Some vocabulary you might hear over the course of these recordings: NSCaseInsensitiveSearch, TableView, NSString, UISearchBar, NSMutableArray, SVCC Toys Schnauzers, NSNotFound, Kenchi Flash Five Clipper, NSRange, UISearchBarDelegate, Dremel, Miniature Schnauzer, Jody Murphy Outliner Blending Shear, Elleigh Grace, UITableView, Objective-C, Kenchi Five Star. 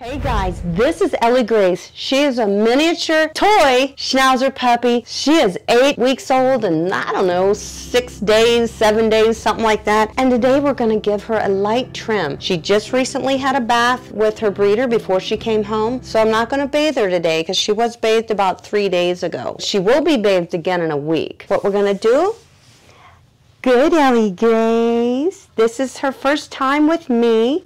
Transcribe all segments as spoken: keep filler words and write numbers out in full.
Hey guys, this is Elleigh Grace. She is a miniature toy Schnauzer puppy. She is eight weeks old and I don't know, six days, seven days, something like that. And today we're going to give her a light trim. She just recently had a bath with her breeder before she came home. So I'm not going to bathe her today because she was bathed about three days ago. She will be bathed again in a week. What we're going to do? Good Elleigh Grace. This is her first time with me.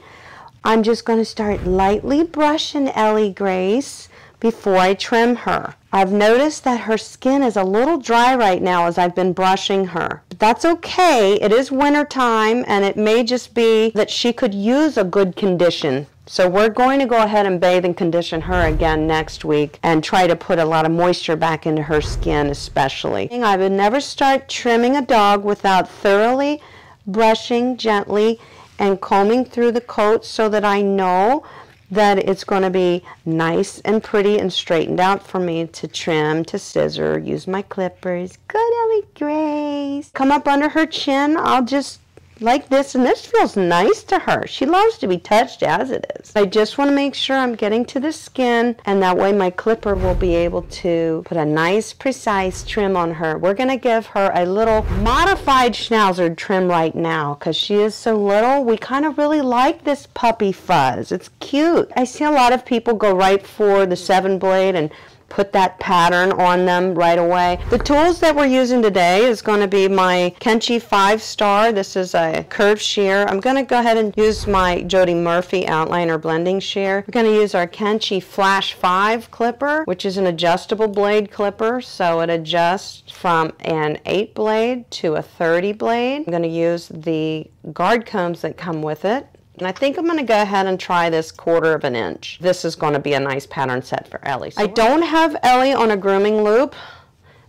I'm just going to start lightly brushing Elleigh Grace before I trim her. I've noticed that her skin is a little dry right now as I've been brushing her. But that's okay. It is winter time and it may just be that she could use a good condition. So we're going to go ahead and bathe and condition her again next week and try to put a lot of moisture back into her skin especially. I would never start trimming a dog without thoroughly brushing gently and combing through the coat so that I know that it's going to be nice and pretty and straightened out for me to trim, to scissor, use my clippers. Good Elleigh Grace. Come up under her chin. I'll just like this, and this feels nice to her. She loves to be touched as it is. I just want to make sure I'm getting to the skin, and that way my clipper will be able to put a nice precise trim on her. We're going to give her a little modified Schnauzer trim right now because she is so little. We kind of really like this puppy fuzz. It's cute. I see a lot of people go right for the seven blade and put that pattern on them right away. The tools that we're using today is going to be my Kenchi Five Star. This is a curved shear. I'm going to go ahead and use my Jody Murphy Outliner Blending Shear. We're going to use our Kenchi Flash Five Clipper, which is an adjustable blade clipper, so it adjusts from an eight blade to a thirty blade. I'm going to use the guard combs that come with it. And I think I'm going to go ahead and try this quarter of an inch. This is going to be a nice pattern set for Elleigh. So I don't have Elleigh on a grooming loop.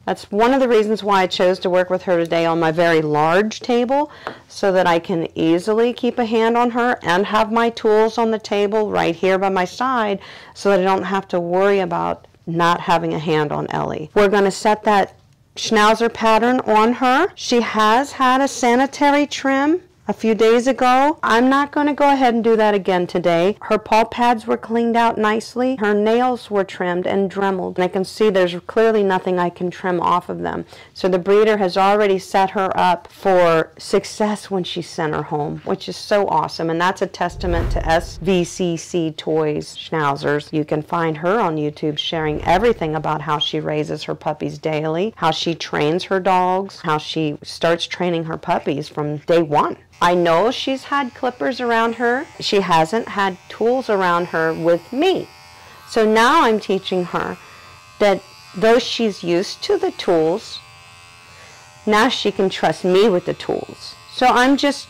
That's one of the reasons why I chose to work with her today on my very large table, so that I can easily keep a hand on her and have my tools on the table right here by my side so that I don't have to worry about not having a hand on Elleigh. We're going to set that Schnauzer pattern on her. She has had a sanitary trim a few days ago. I'm not going to go ahead and do that again today. Her paw pads were cleaned out nicely. Her nails were trimmed and dremeled. And I can see there's clearly nothing I can trim off of them. So the breeder has already set her up for success when she sent her home, which is so awesome. And that's a testament to S V C C Toys Schnauzers. You can find her on YouTube sharing everything about how she raises her puppies daily, how she trains her dogs, how she starts training her puppies from day one. I know she's had clippers around her. She hasn't had tools around her with me. So now I'm teaching her that though she's used to the tools, now she can trust me with the tools. So I'm just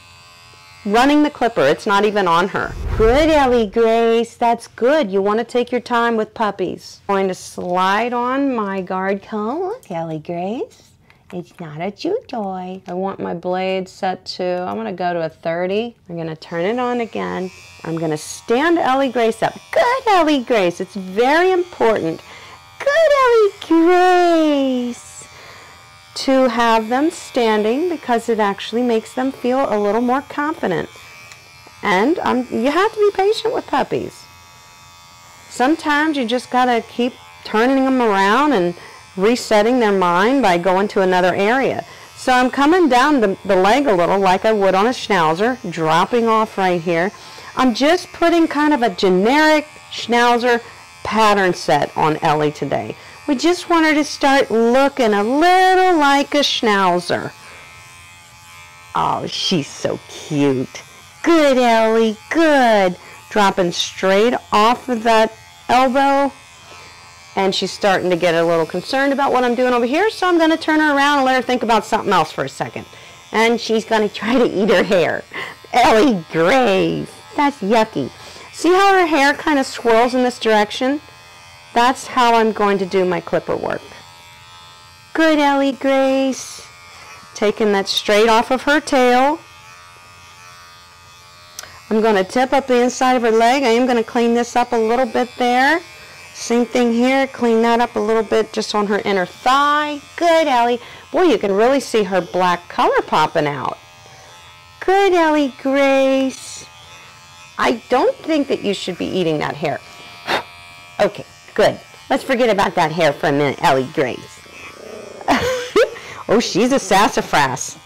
running the clipper. It's not even on her. Good Elleigh Grace. That's good. You want to take your time with puppies. I'm going to slide on my guard comb. Look, Elleigh Grace. It's not a chew toy. I want my blade set to, I'm gonna go to a thirty. I'm gonna turn it on again. I'm gonna stand Elleigh Grace up. Good Elleigh Grace, it's very important. Good Elleigh Grace! To have them standing because it actually makes them feel a little more confident. And um, you have to be patient with puppies. Sometimes you just gotta keep turning them around and resetting their mind by going to another area. So I'm coming down the, the leg a little like I would on a Schnauzer, dropping off right here. I'm just putting kind of a generic Schnauzer pattern set on Elleigh today. We just want her to start looking a little like a Schnauzer. Oh, she's so cute. Good, Elleigh, good. Dropping straight off of that elbow. And she's starting to get a little concerned about what I'm doing over here, so I'm going to turn her around and let her think about something else for a second. And she's going to try to eat her hair. Elleigh Grace, that's yucky. See how her hair kind of swirls in this direction? That's how I'm going to do my clipper work. Good Elleigh Grace. Taking that straight off of her tail. I'm going to tip up the inside of her leg. I am going to clean this up a little bit there. Same thing here, clean that up a little bit just on her inner thigh. Good Elleigh. Boy, you can really see her black color popping out. Good Elleigh Grace. I don't think that you should be eating that hair. Okay, good. Let's forget about that hair for a minute, Elleigh Grace. Oh, she's a sassafras.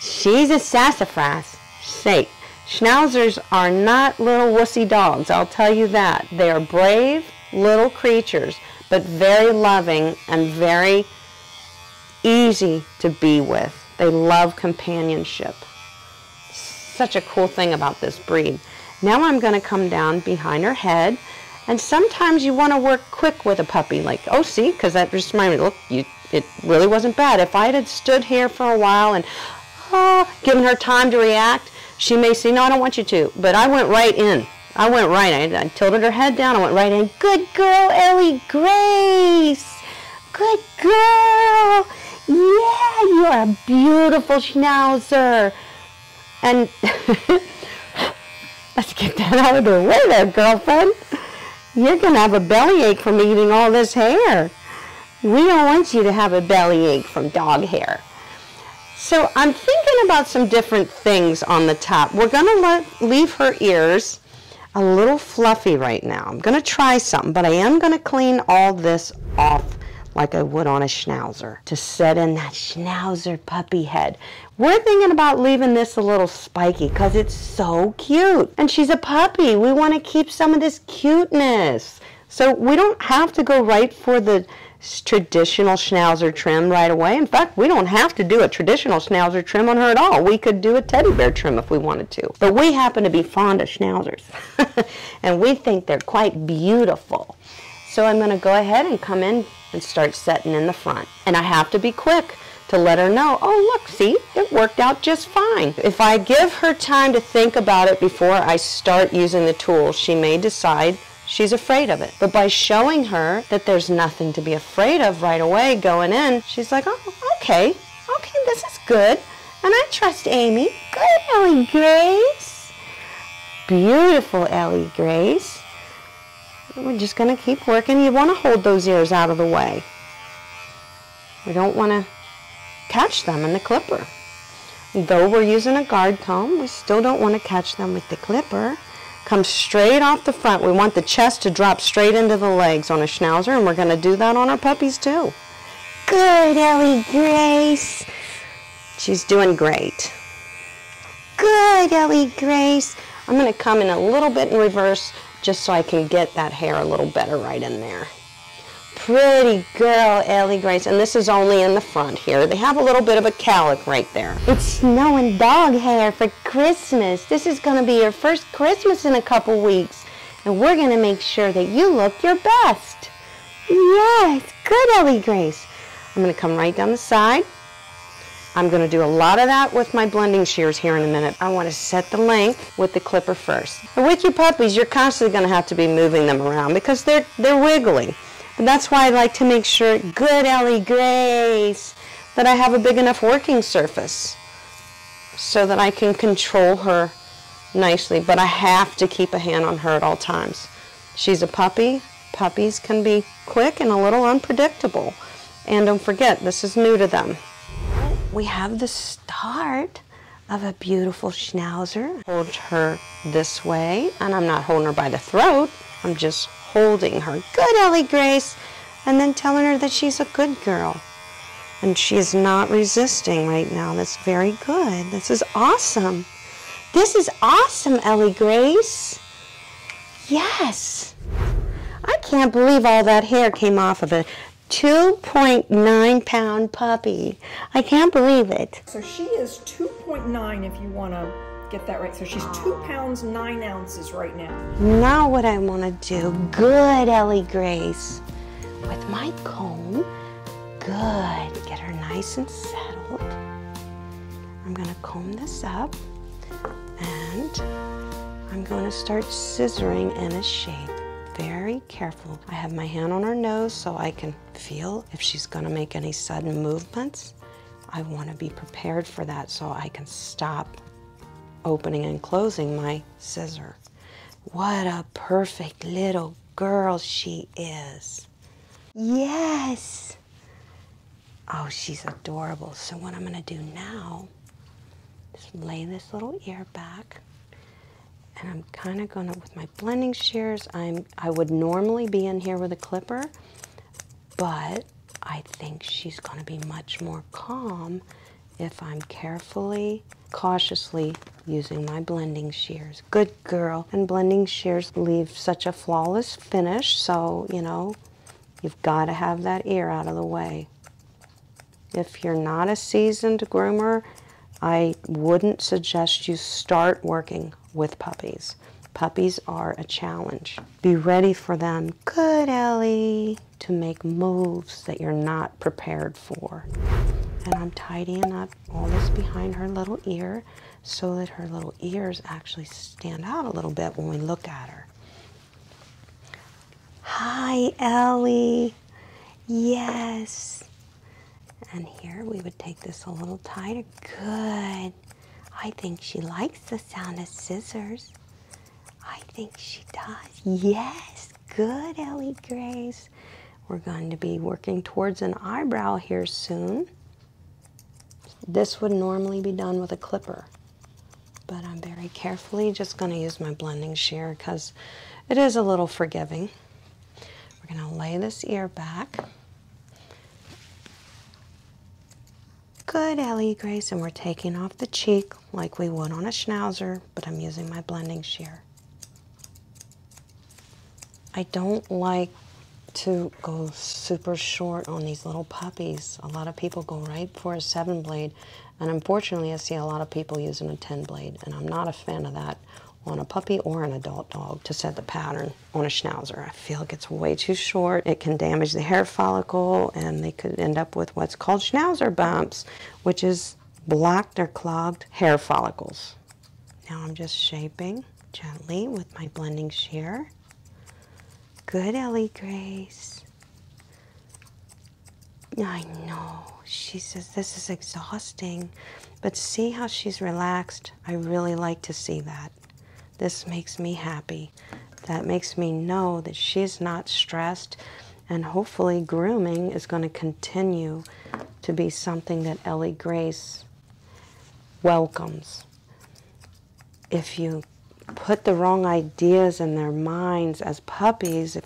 She's a sassafras. Say, Schnauzers are not little wussy dogs, I'll tell you that. They are brave little creatures, but very loving and very easy to be with. They love companionship. Such a cool thing about this breed. Now I'm going to come down behind her head, and sometimes you want to work quick with a puppy, like, oh, see, because that just reminded me, look, you, it really wasn't bad. If I had stood here for a while and oh, given her time to react, she may say, no, I don't want you to, but I went right in. I went right in. I tilted her head down. I went right in. Good girl, Elleigh Grace. Good girl. Yeah, you are a beautiful Schnauzer. And let's get that out of the way there, girlfriend. You're going to have a bellyache from eating all this hair. We don't want you to have a bellyache from dog hair. So I'm thinking about some different things on the top. We're going to let, leave her ears a little fluffy right now. I'm going to try something, but I am going to clean all this off like I would on a Schnauzer to set in that Schnauzer puppy head. We're thinking about leaving this a little spiky because it's so cute. And she's a puppy. We want to keep some of this cuteness. So we don't have to go right for the traditional Schnauzer trim right away. In fact, we don't have to do a traditional Schnauzer trim on her at all. We could do a teddy bear trim if we wanted to. But we happen to be fond of Schnauzers. And we think they're quite beautiful. So I'm going to go ahead and come in and start setting in the front. And I have to be quick to let her know, oh, look, see, it worked out just fine. If I give her time to think about it before I start using the tool, she may decide she's afraid of it. But by showing her that there's nothing to be afraid of right away going in, she's like, oh, okay, okay, this is good. And I trust Amy. Good, Elleigh Grace. Beautiful, Elleigh Grace. We're just going to keep working. You want to hold those ears out of the way. We don't want to catch them in the clipper. Though we're using a guard comb, we still don't want to catch them with the clipper. Come straight off the front. We want the chest to drop straight into the legs on a Schnauzer, and we're going to do that on our puppies too. Good, Elleigh Grace. She's doing great. Good, Elleigh Grace. I'm going to come in a little bit in reverse just so I can get that hair a little better right in there. Pretty girl, Elleigh Grace. And this is only in the front here. They have a little bit of a cowlick right there. It's snowing dog hair for Christmas. This is going to be your first Christmas in a couple weeks. And we're going to make sure that you look your best. Yes, good, Elleigh Grace. I'm going to come right down the side. I'm going to do a lot of that with my blending shears here in a minute. I want to set the length with the clipper first. And with your puppies, you're constantly going to have to be moving them around because they're, they're wiggling. And that's why I like to make sure, good Elleigh Grace, that I have a big enough working surface so that I can control her nicely. But I have to keep a hand on her at all times. She's a puppy. Puppies can be quick and a little unpredictable. And don't forget, this is new to them. We have the start of a beautiful Schnauzer. Hold her this way, and I'm not holding her by the throat. I'm just holding her. Good, Elleigh Grace. And then telling her that she's a good girl. And she is not resisting right now. That's very good. This is awesome. This is awesome, Elleigh Grace. Yes. I can't believe all that hair came off of a two point nine pound puppy. I can't believe it. So she is two point nine if you want to get that right. So she's two pounds, nine ounces right now. Now what I want to do, good Elleigh Grace, with my comb, good, get her nice and settled. I'm going to comb this up, and I'm going to start scissoring in a shape. Very careful. I have my hand on her nose so I can feel if she's going to make any sudden movements. I want to be prepared for that so I can stop opening and closing my scissor. What a perfect little girl she is. Yes. Oh, she's adorable. So what I'm gonna do now is lay this little ear back And I'm kind of gonna, with my blending shears, I'm, I would normally be in here with a clipper, but I think she's gonna be much more calm if I'm carefully, cautiously using my blending shears. Good girl. And blending shears leave such a flawless finish, so, you know, you've gotta have that ear out of the way. If you're not a seasoned groomer, I wouldn't suggest you start working with puppies. Puppies are a challenge. Be ready for them, good Ellie, to make moves that you're not prepared for. And I'm tidying up all this behind her little ear so that her little ears actually stand out a little bit when we look at her. Hi, Ellie. Yes. And here we would take this a little tighter. Good. I think she likes the sound of scissors. I think she does. Yes, good Elleigh Grace. We're going to be working towards an eyebrow here soon. This would normally be done with a clipper, but I'm very carefully just going to use my blending shear because it is a little forgiving. We're going to lay this ear back. Good Elleigh Grace, and we're taking off the cheek like we would on a schnauzer, but I'm using my blending shear. I don't like to go super short on these little puppies. A lot of people go right for a seven blade, and unfortunately I see a lot of people using a ten blade, and I'm not a fan of that on a puppy or an adult dog to set the pattern on a schnauzer. I feel it gets way too short. It can damage the hair follicle, and they could end up with what's called schnauzer bumps, which is blocked or clogged hair follicles. Now I'm just shaping gently with my blending shear. Good Elleigh Grace. I know, she says this is exhausting, but see how she's relaxed? I really like to see that. This makes me happy. That makes me know that she's not stressed, and hopefully grooming is going to continue to be something that Elleigh Grace welcomes. If you put the wrong ideas in their minds as puppies,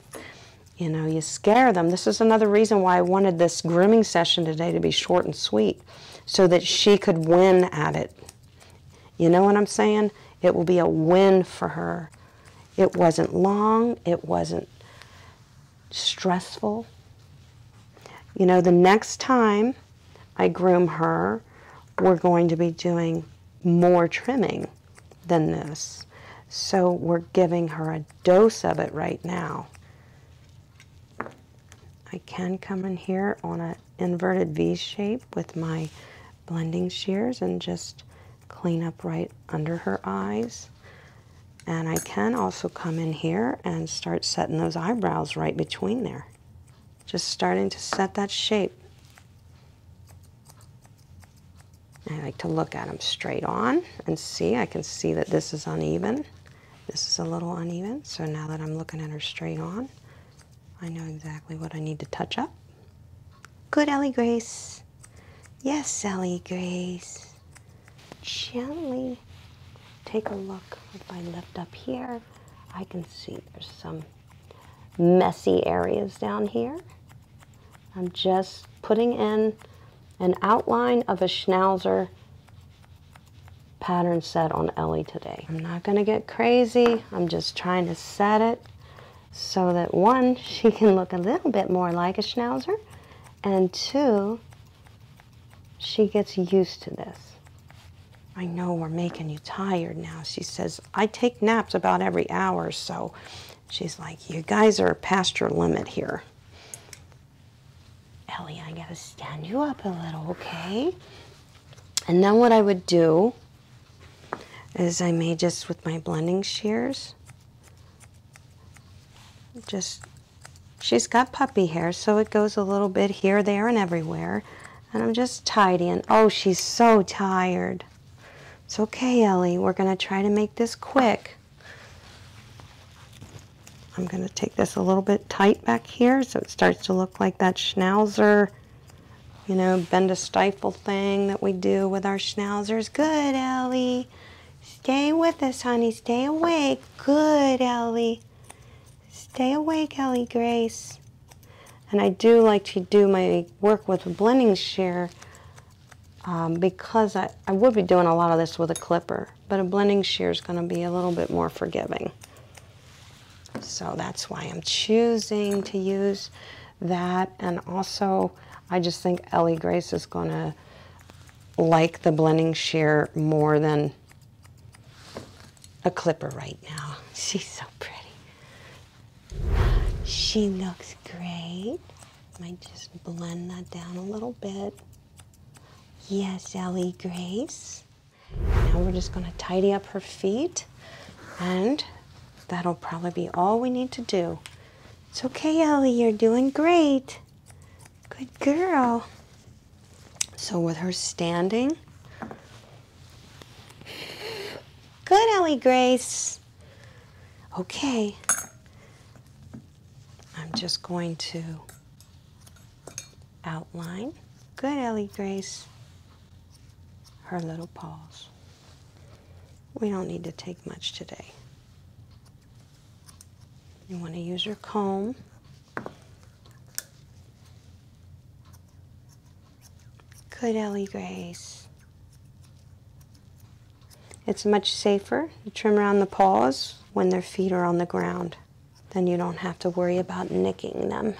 you know, you scare them. This is another reason why I wanted this grooming session today to be short and sweet, so that she could win at it. You know what I'm saying? It will be a win for her. It wasn't long, it wasn't stressful. You know, the next time I groom her, we're going to be doing more trimming than this. So we're giving her a dose of it right now. I can come in here on an inverted V shape with my blending shears and just clean up right under her eyes. And I can also come in here and start setting those eyebrows right between there. Just starting to set that shape. I like to look at them straight on and see. I can see that this is uneven. This is a little uneven, so now that I'm looking at her straight on, I know exactly what I need to touch up. Good Elleigh Grace. Yes, Elleigh Grace. Gently take a look. If I lift up here, I can see there's some messy areas down here. I'm just putting in an outline of a schnauzer pattern set on Elleigh today. I'm not gonna get crazy. I'm just trying to set it so that, one, she can look a little bit more like a schnauzer, and two, she gets used to this. I know we're making you tired now. She says, I take naps about every hour, so she's like, you guys are past your limit here. Elleigh, I gotta stand you up a little, okay? And then what I would do is I may just, with my blending shears, just, she's got puppy hair, so it goes a little bit here, there, and everywhere. And I'm just tidying. Oh, she's so tired. It's okay, Elleigh, we're gonna try to make this quick. I'm going to take this a little bit tight back here so it starts to look like that schnauzer, you know, bend a stifle thing that we do with our schnauzers. Good, Elleigh. Stay with us, honey. Stay awake. Good, Elleigh. Stay awake, Elleigh Grace. And I do like to do my work with a blending shear um, because I, I would be doing a lot of this with a clipper, but a blending shear is going to be a little bit more forgiving. So that's why I'm choosing to use that. And also, I just think Elleigh Grace is going to like the blending shear more than a clipper right now. She's so pretty. She looks great. Might just blend that down a little bit. Yes, Elleigh Grace. Now we're just going to tidy up her feet, and that'll probably be all we need to do. It's okay, Elleigh, you're doing great. Good girl. So with her standing. Good, Elleigh Grace. Okay. I'm just going to outline. Good, Elleigh Grace. Her little paws. We don't need to take much today. You want to use your comb. Good, Elleigh Grace. It's much safer to trim around the paws when their feet are on the ground. Then you don't have to worry about nicking them.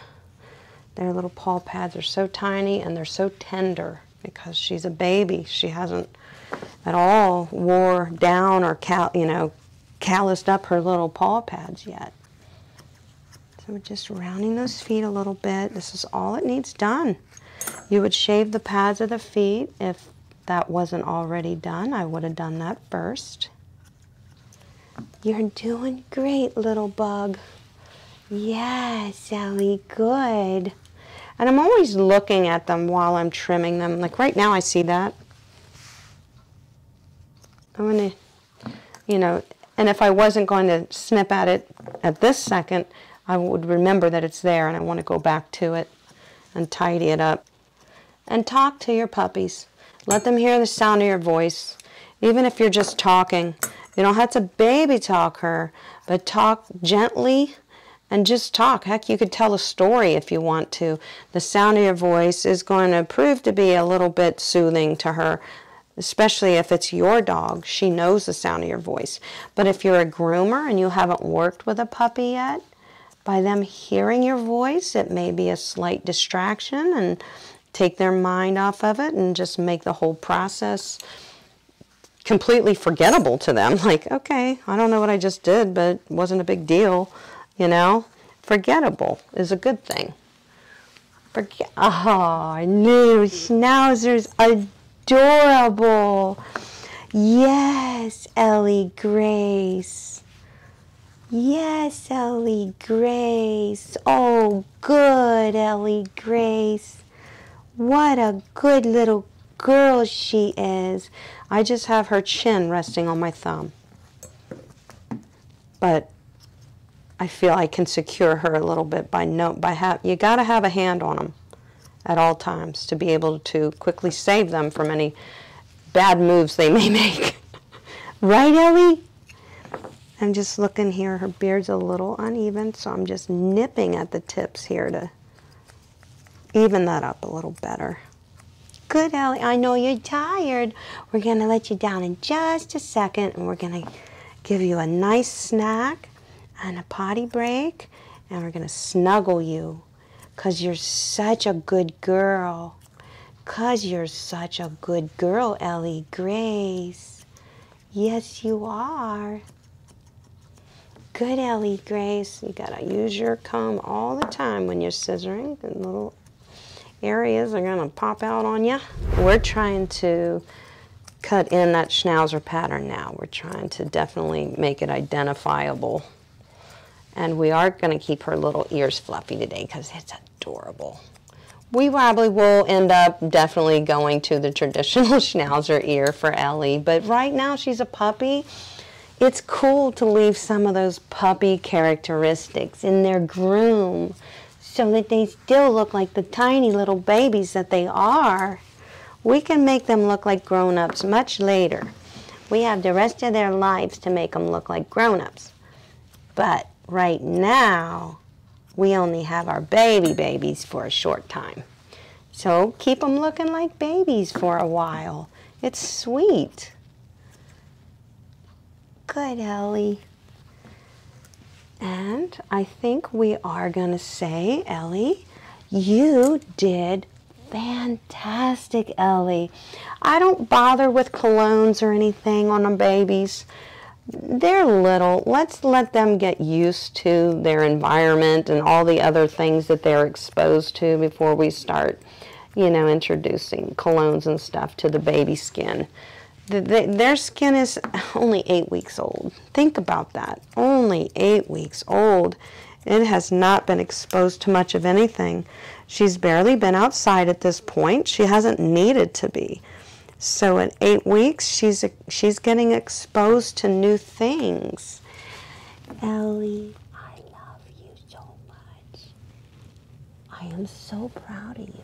Their little paw pads are so tiny and they're so tender because she's a baby. She hasn't at all wore down or cal you know, calloused up her little paw pads yet. So we're just rounding those feet a little bit. This is all it needs done. You would shave the pads of the feet if that wasn't already done. I would have done that first. You're doing great, little bug. Yes, Elleigh, good. And I'm always looking at them while I'm trimming them. Like right now I see that. I'm gonna, you know, and if I wasn't going to snip at it at this second, I would remember that it's there and I want to go back to it and tidy it up. And talk to your puppies. Let them hear the sound of your voice. Even if you're just talking, you don't have to baby talk her, but talk gently and just talk. Heck, you could tell a story if you want to. The sound of your voice is going to prove to be a little bit soothing to her, especially if it's your dog. She knows the sound of your voice. But if you're a groomer and you haven't worked with a puppy yet, by them hearing your voice, it may be a slight distraction and take their mind off of it and just make the whole process completely forgettable to them. Like, okay, I don't know what I just did, but it wasn't a big deal, you know? Forgettable is a good thing. Forget oh, new Schnauzers, adorable. Yes, Elleigh Grace. Yes, Elleigh Grace. Oh, good, Elleigh Grace. What a good little girl she is. I just have her chin resting on my thumb. But I feel I can secure her a little bit by no, by ha you gotta have a hand on them at all times to be able to quickly save them from any bad moves they may make. Right, Elleigh? I'm just looking here, her beard's a little uneven, so I'm just nipping at the tips here to even that up a little better. Good, Elleigh, I know you're tired. We're gonna let you down in just a second, and we're gonna give you a nice snack and a potty break, and we're gonna snuggle you, cause you're such a good girl. Cause you're such a good girl, Elleigh Grace. Yes, you are. Good, Elleigh Grace. You gotta use your comb all the time when you're scissoring. The little areas are gonna pop out on you. We're trying to cut in that schnauzer pattern now. We're trying to definitely make it identifiable. And we are gonna keep her little ears fluffy today because it's adorable. We probably will end up definitely going to the traditional schnauzer ear for Elleigh, but right now she's a puppy. It's cool to leave some of those puppy characteristics in their groom so that they still look like the tiny little babies that they are. We can make them look like grown-ups much later. We have the rest of their lives to make them look like grown-ups. But right now, we only have our baby babies for a short time. So keep them looking like babies for a while. It's sweet. Good, Ellie. And I think we are gonna say, Ellie, you did fantastic, Ellie. I don't bother with colognes or anything on the babies. They're little. Let's let them get used to their environment and all the other things that they're exposed to before we start, you know, introducing colognes and stuff to the baby skin. The, the, their skin is only eight weeks old. Think about that. Only eight weeks old. It has not been exposed to much of anything. She's barely been outside at this point. She hasn't needed to be. So at eight weeks, she's, she's getting exposed to new things. Ellie, I love you so much. I am so proud of you.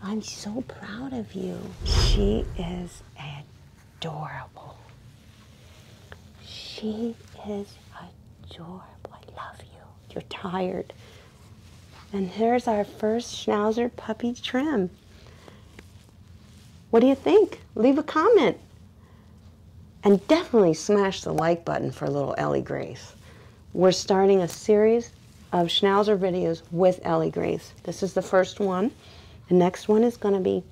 I'm so proud of you. She is adorable. She is adorable. I love you. You're tired. And here's our first Schnauzer puppy trim. What do you think? Leave a comment. And definitely smash the like button for little Elleigh Grace. We're starting a series of Schnauzer videos with Elleigh Grace. This is the first one. The next one is going to be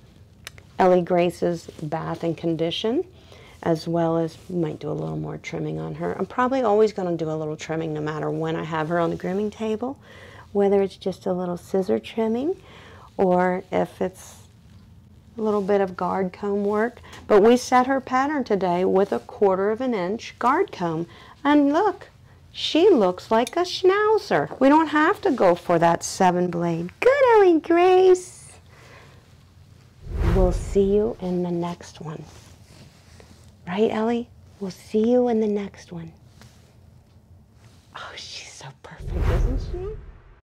Elleigh Grace's bath and condition, as well as we might do a little more trimming on her. I'm probably always going to do a little trimming no matter when I have her on the grooming table, whether it's just a little scissor trimming or if it's a little bit of guard comb work. But we set her pattern today with a quarter of an inch guard comb. And look, she looks like a Schnauzer. We don't have to go for that seven blade. Good, Elleigh Grace. We'll see you in the next one. Right, Ellie? We'll see you in the next one. Oh, she's so perfect, isn't she?